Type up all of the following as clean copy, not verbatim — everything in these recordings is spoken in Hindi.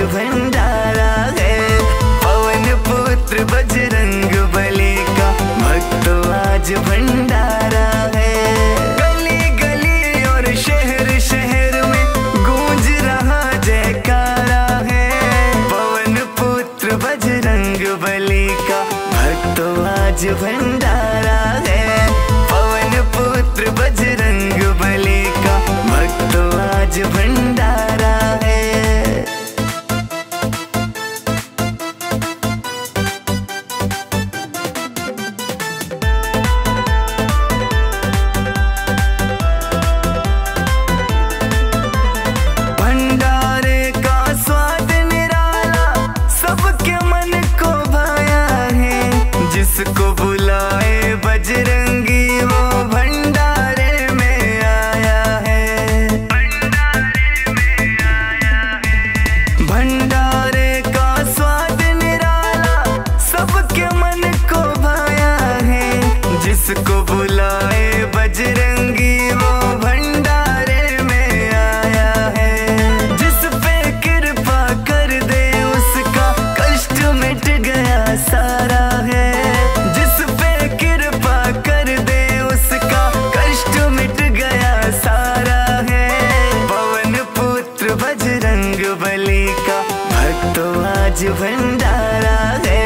आज भंडारा है पवन पुत्र बजरंग बली का, भक्तों आज भंडारा है। गली गली और शहर शहर में गूंज रहा जयकारा है पवन पुत्र बजरंग बली का, भक्तों आज भंडारा है पवन पुत्र बजरंग बली का, भक्तों आज भंडारा है। जिसको बुलाए बजरंगी वो भंडारे में आया है, भंडारे में आया है। भंडारे का स्वाद निराला सबके मन को भाया है, जिसको बुलाए बजरंगी वो भंडारे में आया है। जिस पे कृपा कर दे उसका कष्ट मिट गया सारा है, आज भंडारा है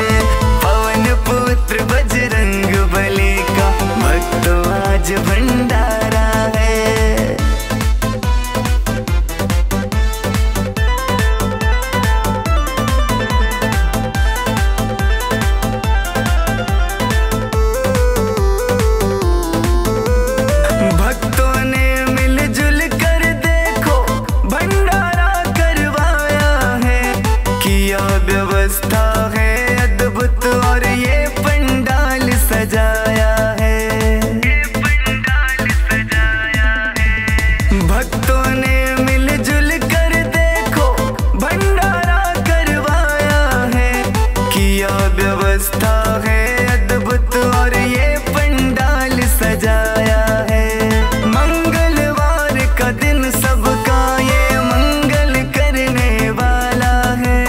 पवन पुत्र बजरंग बली का, भक्तों आज भंडारा है। व्यवस्था है अद्भुत और ये पंडाल सजाया है, ये पंडाल सजाया है। भक्तों ने मिलजुल कर देखो भंडारा करवाया है, किया व्यवस्था है अद्भुत और ये पंडाल सजाया है। मंगलवार का दिन सबका ये मंगल करने वाला है,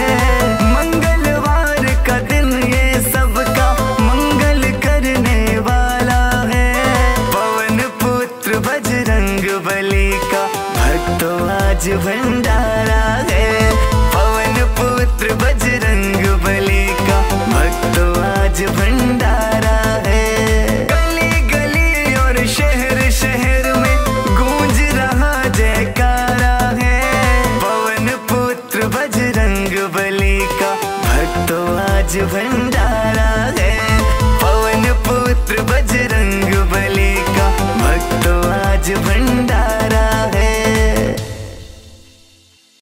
आज भंडारा है पवन पुत्र बजरंग बली का, भक्तों आज भंडारा है। गली गली और शहर शहर में गूंज रहा जयकारा है पवन पुत्र बजरंग बली का, भक्तों आज भंडारा है पवन पुत्र बजरंग बली का, भक्तों आज भंडारा।